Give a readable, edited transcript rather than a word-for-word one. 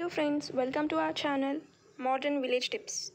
Hello friends, welcome to our channel Modern Village Tips.